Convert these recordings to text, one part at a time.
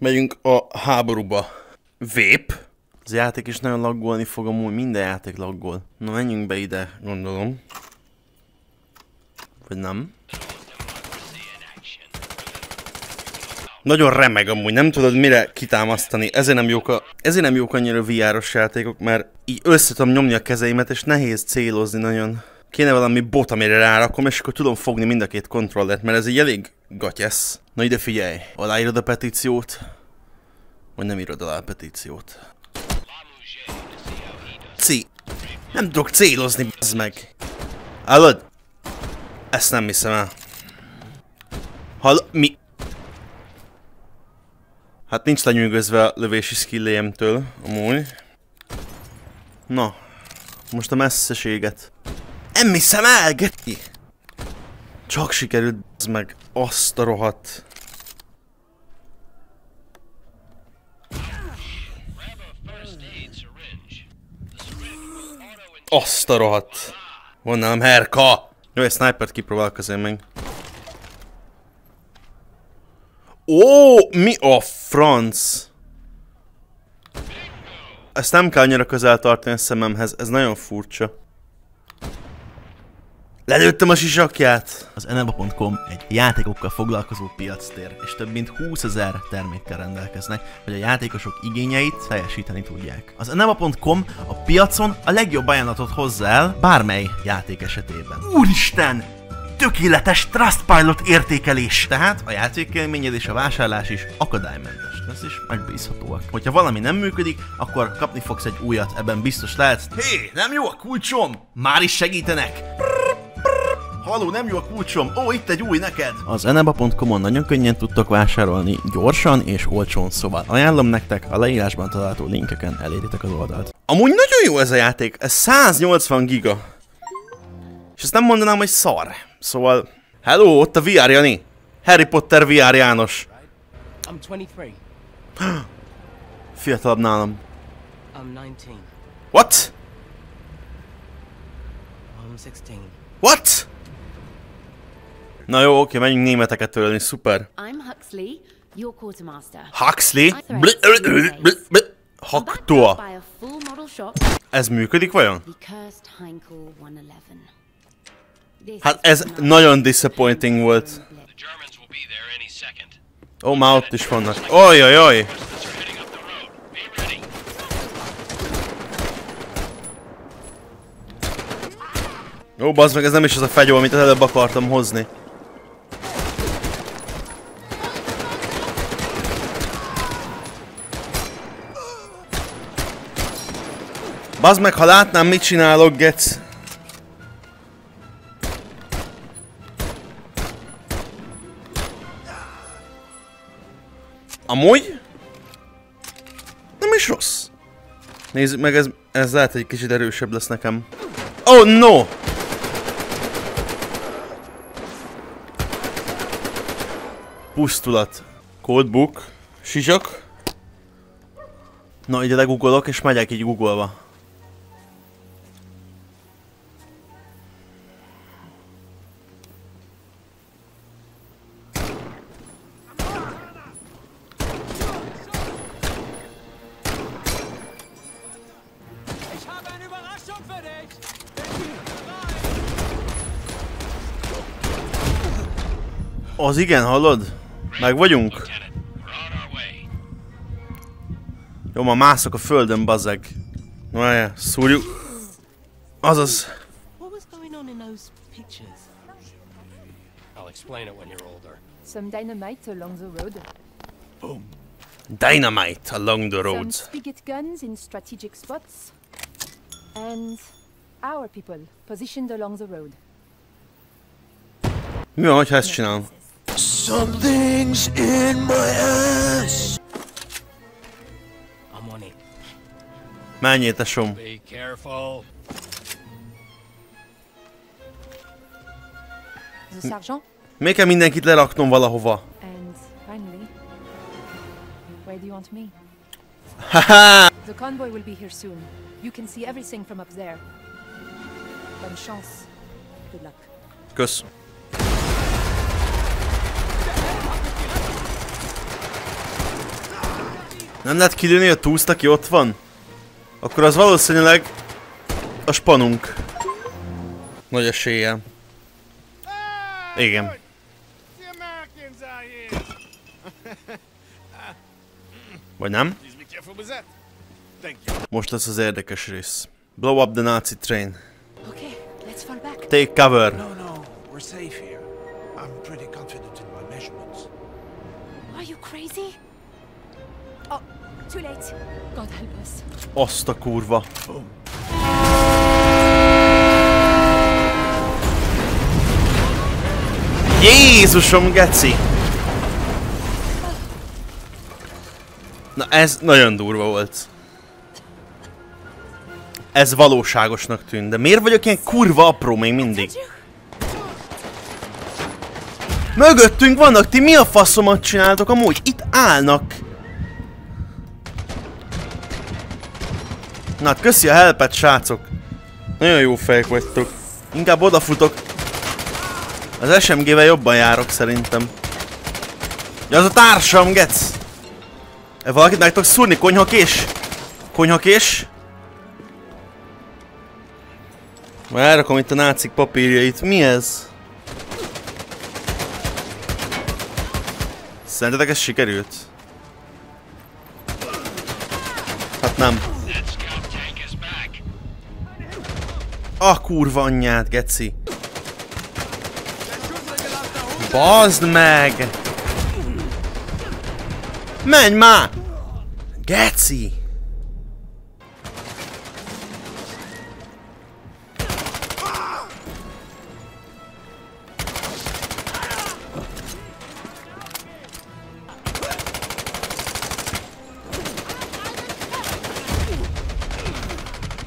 Megyünk a háborúba. Vép. Az játék is nagyon laggolni fog, amúgy minden játék laggol. Na menjünk be ide, gondolom. Vagy nem? Nagyon remeg amúgy, nem tudod mire kitámasztani, ezért nem jók annyira VR-os játékok, mert így össze tudom nyomni a kezeimet, és nehéz célozni nagyon. Kéne valami bot, amire rárakom, és akkor tudom fogni mind a két kontrollert, mert ez így elég gatyesz. Na ide figyelj, aláírod a petíciót, vagy nem írod alá a petíciót. Nem tudok célozni, bazd meg. Állod? Ezt nem hiszem el. Halló, mi? Hát nincs lenyűgözve a lövési skillémtől, amúgy. Na, most a messzeséget. Nem hiszem el, geti! Csak sikerült, bazd meg, azt a rohadt. Azt a rohadt! Van nálam herka! Jó, egy snipert kipróbálok azért meg. Ó, mi a franc? Ezt nem kell annyira közel tartani a szememhez, ez nagyon furcsa. Lelőttem a sisakját! Az eneba.com egy játékokkal foglalkozó piactér, és több mint 20 000 termékkel rendelkeznek, hogy a játékosok igényeit teljesíteni tudják. Az eneba.com a piacon a legjobb ajánlatot hozza el bármely játék esetében. Úristen! Tökéletes Trustpilot értékelés! Tehát a játékélményed és a vásárlás is akadálymentes. Ez is megbízhatóak. Hogyha valami nem működik, akkor kapni fogsz egy újat, ebben biztos lehetsz. Hé, nem jó a kulcsom? Már is segítenek! Halló, nem jó a kulcsom! Ó, itt egy új neked! Az eneba.com-on nagyon könnyen tudtok vásárolni, gyorsan és olcsón, szóval ajánlom nektek, a leírásban található linkeken eléritek az oldalt. Amúgy nagyon jó ez a játék, ez 180 giga. És ezt nem mondanám, hogy szar. Szóval... Hello, ott a VR Jani! Harry Potter VR János! Fiatalabb nálam. What? What? Na jó, oké, menjünk németeket ölni, szuper. Huxley? Haktua. Ez működik vajon? Hát ez nagyon disappointing volt. Ó, már ott is vannak. Ojjajjaj! Ó, bazd meg, ez nem is az a fegyó, amit előbb akartam hozni. Bazd meg, ha látnám, mit csinálok, gec. Amúgy? Nem is rossz. Nézzük meg, ez lehet, hogy egy kicsit erősebb lesz nekem. Oh no! Pusztulat. Cold book. Sisak. Na, így legugolok, és megyek így googolva. Az igen, hallod? Meg vagyunk. Jó, ma mászok a földön, bazeg. Na, jaj, szúrjuk. Azaz. Dynamite along the road. Mi van, hogyha ezt csinálom? Something's in my ass. I'm on it. Menj, étesom. Be careful. Miért kell mindenkit leraknom valahova? And finally, where do you want me? Haha! The convoy will be here soon. You can see everything from up there. Bonne chance. Good luck. Kösz. Nem lehet kilőni a túszt, aki ott van? Akkor az valószínűleg a spanunk. Nagy eséllyel. Igen. Vagy nem? Most lesz az érdekes rész. Blow up the Nazi train. Take cover. No, we're safe here. I'm pretty confident in my measurements. Are you crazy? Oh, too late. God help us. Azt a kurva. Jézusom, geci! Na ez nagyon durva volt. Ez valóságosnak tűnt, de miért vagyok ilyen kurva apró még mindig? Mögöttünk vannak, ti mi a faszomat csináltok amúgy? Itt állnak! Na hát köszi a helpet, srácok! Nagyon jó fejek vagytok. Inkább odafutok. Az SMG-vel jobban járok szerintem. Ja, az a társam, gec! Valakit meg tudok szúrni, konyhakés! Konyhakés! Már elrakom itt a nácik papírjait. Mi ez? Szerintetek ez sikerült? Hát nem. A kurva anyját, geci. Bazd meg! Menj már! Geci!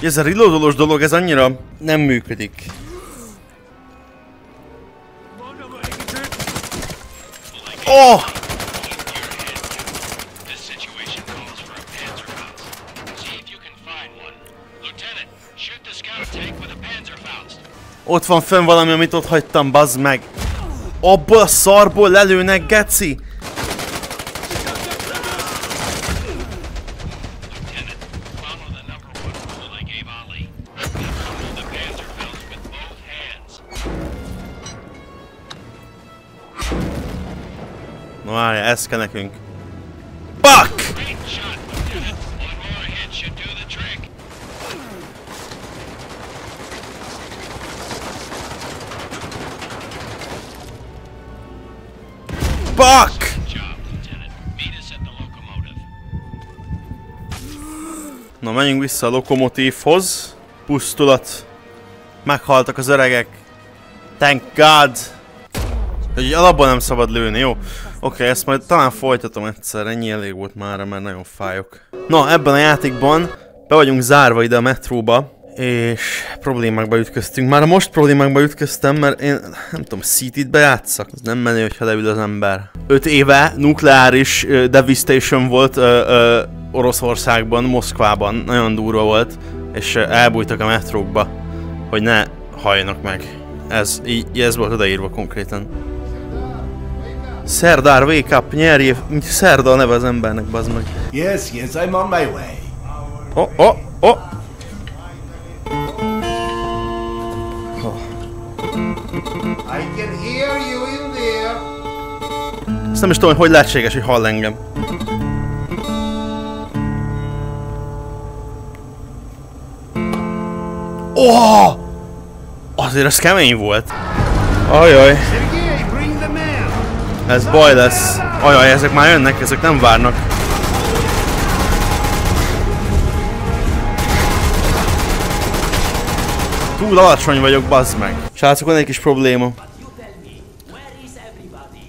Ez a reloadolós dolog, ez annyira nem működik. Oh! Ott van fenn valami, amit ott hagytam, bazd meg. Abból a szarból lelőnek, geci! Várjál, ez kell nekünk. Fuck! Fuck! Na, menjünk vissza a lokomotívhoz. Pusztulat. Meghaltak az öregek. Thank God! Úgyhogy alapban nem szabad lőni, jó? Oké, ezt majd talán folytatom egyszer, ennyi elég volt mára, mert nagyon fájok. Na, ebben a játékban be vagyunk zárva ide a metróba, és problémákba ütköztünk. Már most problémákba ütköztem, mert én nem tudom, City-t bejátszak. Ez nem menő, hogyha leül az ember. 5 éve nukleáris devastation volt Oroszországban, Moszkvában. Nagyon durva volt, és elbújtak a metrókba, hogy ne halljanak meg. Ez, így, ez volt odaírva konkrétan. Szerdár, wake up, nyerjél! Szerda a neve az embernek, bazd meg. Yes, I'm on my way. Oh! I can hear you in there. Ezt nem is tudom, hogy lehetséges, hogy hall engem. Oh! Azért ez kemény volt. Ajaj. Ez baj lesz. Ajaj, ezek már jönnek, ezek nem várnak. Túl alacsony vagyok, bazd meg. Srácok, van egy kis probléma.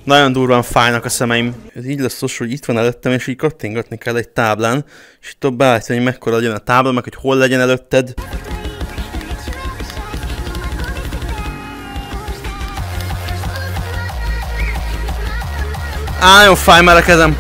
Nagyon durván fájnak a szemeim. Ez így lesz sos, hogy itt van előttem, és így kattingatni kell egy táblán. És itt tudom beállítani, hogy mekkora legyen a tábla, meg hogy hol legyen előtted. Á, nagyon fáj már a kezem.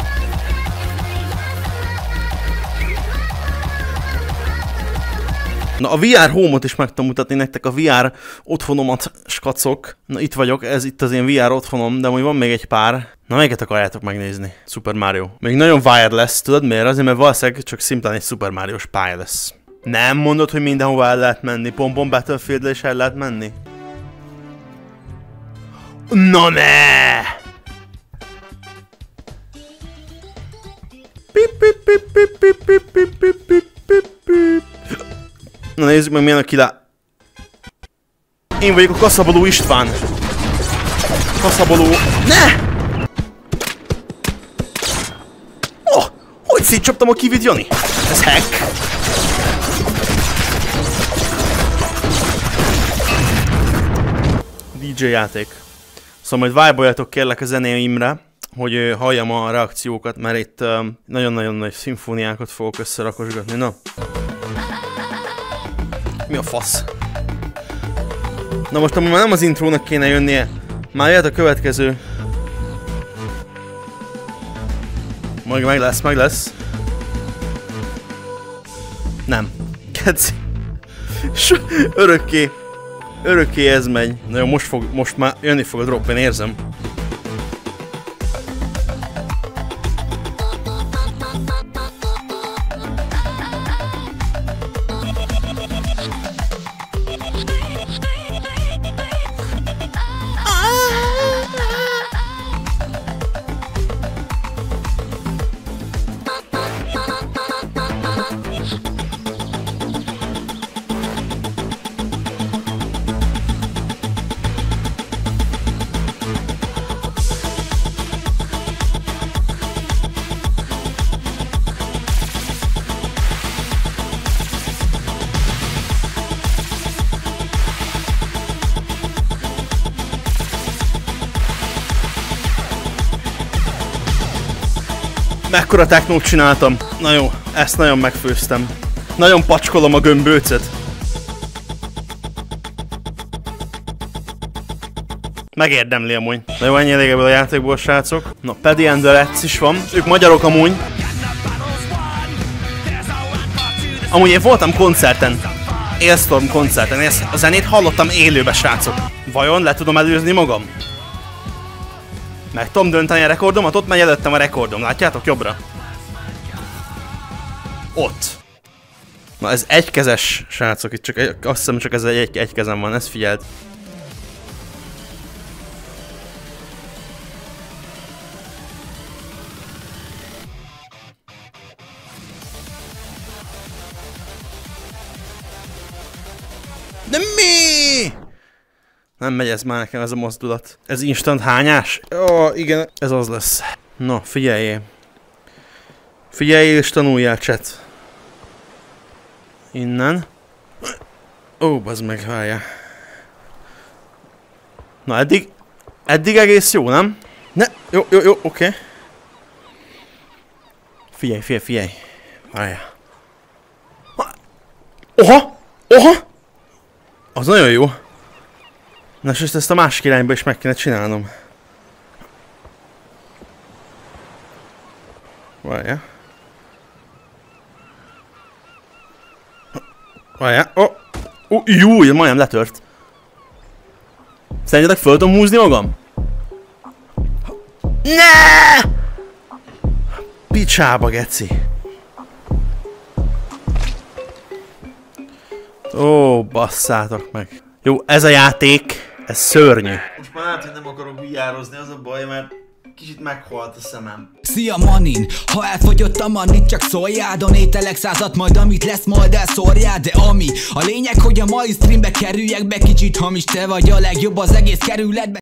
Na, a VR Home-ot is meg tudom mutatni nektek, a VR otthonomat, skacok. Na, itt vagyok, ez itt az én VR otthonom, de amúgy van még egy pár. Na, melyiket akarjátok megnézni? Super Mario. Még nagyon wireless, tudod miért? Azért, mert valószínűleg csak szimplán egy Super Mario-s pálya lesz. Nem mondod, hogy mindenhova el lehet menni? Pompom Battlefield-re is el lehet menni? Na ne! Pip, pip, pip, pip, pip, pip, pip, pip, pip, pip, pip. Na, nézzük meg, milyen a kilá... Én vagyok a Kaszaboló István. Kaszaboló... Ne! Oh! Hogy szétcsaptam a kivid, Jani? Ez hack! DJ játék. Szóval majd vibe-oljatok kérlek a zenéimre, hogy halljam a reakciókat, mert itt nagyon-nagyon nagy szimfóniákat fogok összerakosgatni. Na. Mi a fasz? Na most amúgy már nem az intrónak kéne jönnie. Már jöhet a következő. Majd meg lesz, meg lesz. Nem. Kedzi. Örökké. Örökké ez megy. Na jó, most már jönni fog a drop, én érzem. Mekkora technót csináltam. Na jó, ezt nagyon megfőztem. Nagyon pacskolom a gömbőcet. Megérdemli amúgy. Na jó, ennyi elég ebből a játékból, srácok. Na, Paddy and the Rats is van. Ők magyarok amúgy. Amúgy én voltam koncerten. Ailstorm koncerten. Ezt a zenét hallottam élőbe, srácok. Vajon le tudom előzni magam? Meg tudom dönteni a rekordomat, ott megy előttem a rekordom, látjátok jobbra? Ott. Na ez egykezes, srácok, itt csak, azt hiszem csak ez egy kezem van, ezt figyeld. De mi? Nem megy ez már nekem, ez a mozdulat. Ez instant hányás? Ó, igen, ez az lesz. Na, figyeljél. Figyeljél és tanuljál, chat. Innen. Ó, bazd meg, várjál. Na, eddig egész jó, nem? Ne, jó, oké. Figyelj. Várjál. Oha! Az nagyon jó. Na, és ezt a másik irányba is meg kéne csinálnom. Várjál. Oh, júj, majdnem letört. Szerintetek föl tudom húzni magam? Ne! Picsába, geci. Ó, basszátok meg. Jó, ez a játék. Ez szörnyű. Most már hát, hogy nem akarok vigyározni, az a baj, mert kicsit meghalt a szemem. Szia manin, ha elfogyott a manit, csak szóljál, donételek százat, majd amit lesz, majd elszórjál, de ami a lényeg, hogy a mai streambe kerüljek be, kicsit hamis, te vagy a legjobb az egész kerületbe.